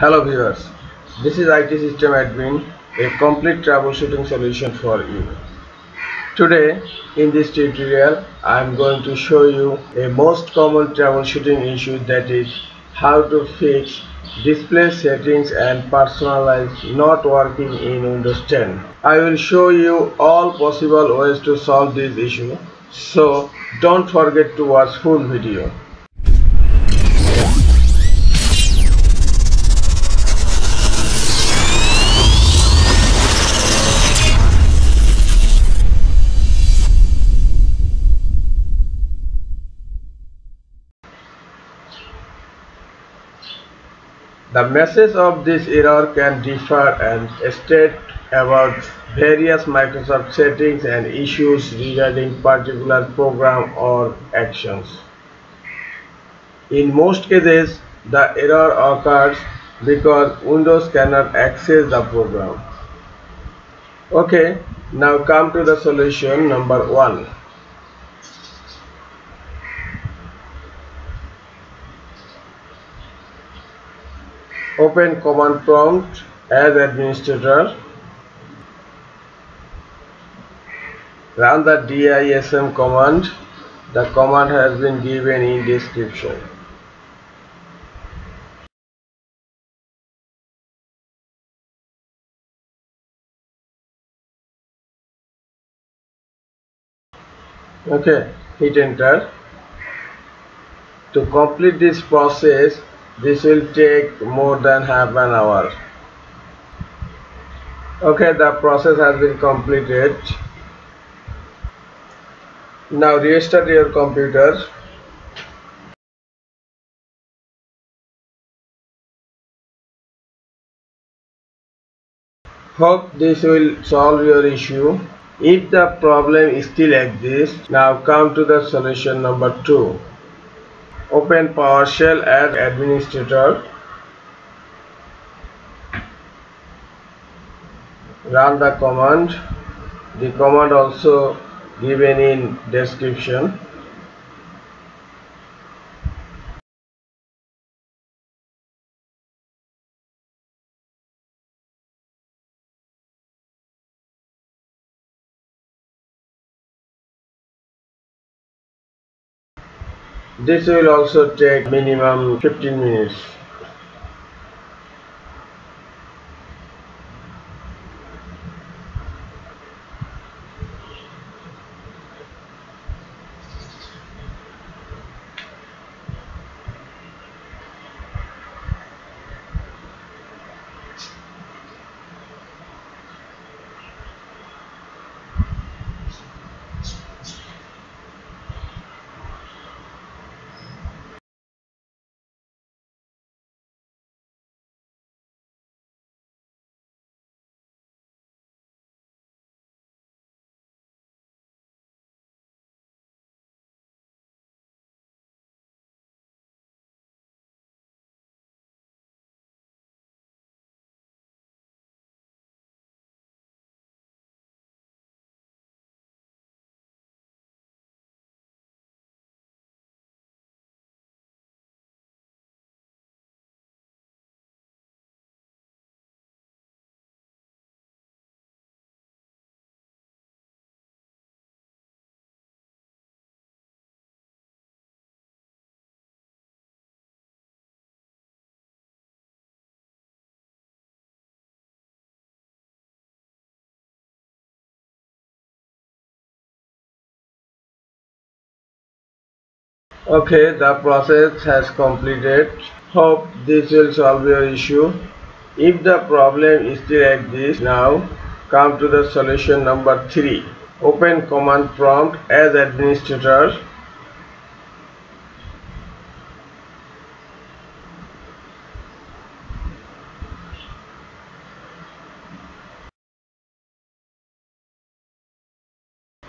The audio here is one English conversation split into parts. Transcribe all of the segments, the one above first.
Hello viewers, this is IT System Admin, a complete troubleshooting solution for you. Today in this tutorial I am going to show you a most common troubleshooting issue, that is how to fix display settings and personalize not working in Windows 10. I will show you all possible ways to solve this issue, so don't forget to watch full video. The message of this error can differ and state about various Microsoft settings and issues regarding particular program or actions. In most cases, the error occurs because Windows cannot access the program. Okay, now come to the solution number 1. Open command prompt as administrator. Run the DISM command. The command has been given in description. Okay, hit enter. To complete this process, this will take more than half an hour. Okay, the process has been completed. Now restart your computer. Hope this will solve your issue. If the problem still exists, now come to the solution number 2. Open PowerShell as administrator. Run the command. The command also given in description. This will also take minimum 15 minutes. Okay, the process has completed. Hope this will solve your issue. If the problem is still exists, now come to the solution number 3. Open command prompt as administrator.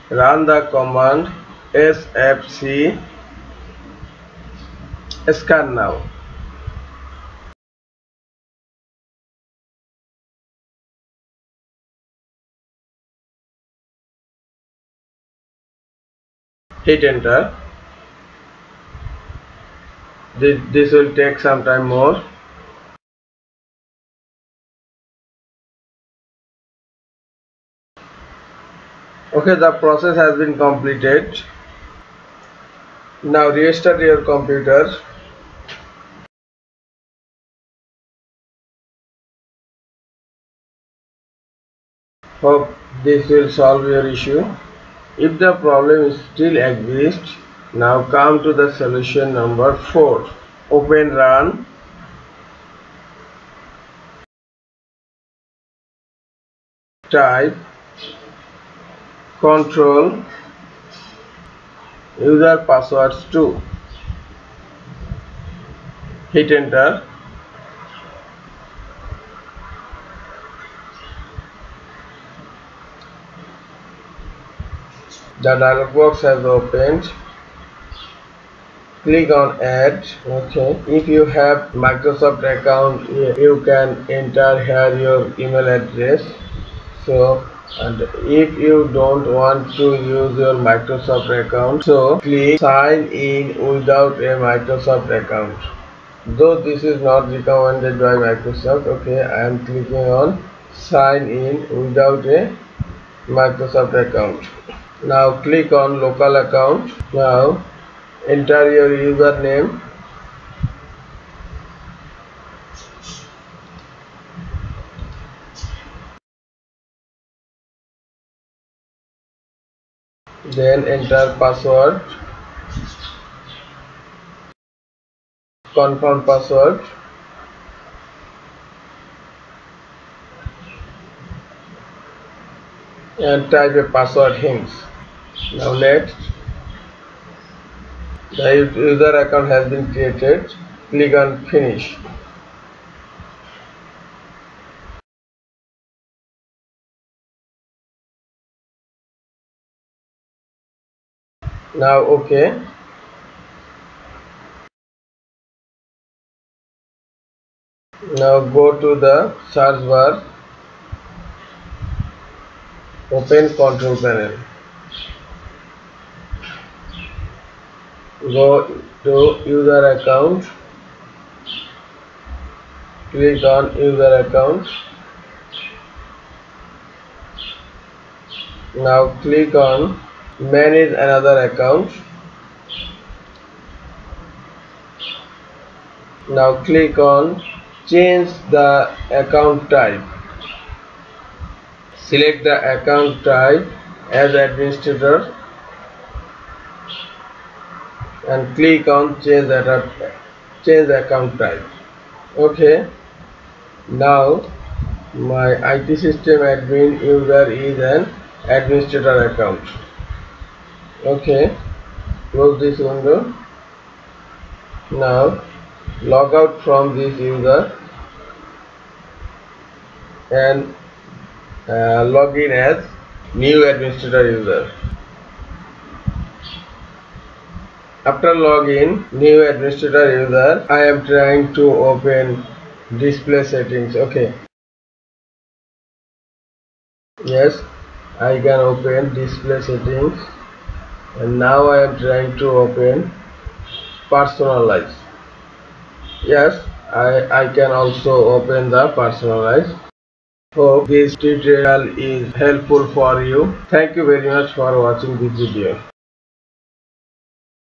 Run the command SFC. Scan now. Hit enter. This will take some time more. Okay, the process has been completed. Now restart your computer. Hope this will solve your issue. If the problem still exists, now come to the solution number 4. Open run. Type control user passwords 2. Hit enter. The dialog box has opened. Click on add. Okay, if you have Microsoft account, you can enter here your email address. So, and if you don't want to use your Microsoft account, so click sign in without a Microsoft account. Though this is not recommended by Microsoft, okay, I am clicking on sign in without a Microsoft account. Now click on local account. Now enter your username. Then enter password. Confirm password. And type a password hints. Now next. The user account has been created. Click on finish. Now okay. Now go to the search bar. Open control panel. Go to user account. Click on user account. Now click on manage another account. Now click on change the account type. Select the account type as administrator and click on change account type. Okay, now my IT system admin user is an administrator account. Okay, close this window. Now log out from this user and log in as new administrator user. After login, new administrator user, I am trying to open display settings. Okay, yes, I can open display settings, and now I am trying to open personalize. Yes, I can also open the personalize. Hope this tutorial is helpful for you. Thank you very much for watching this video.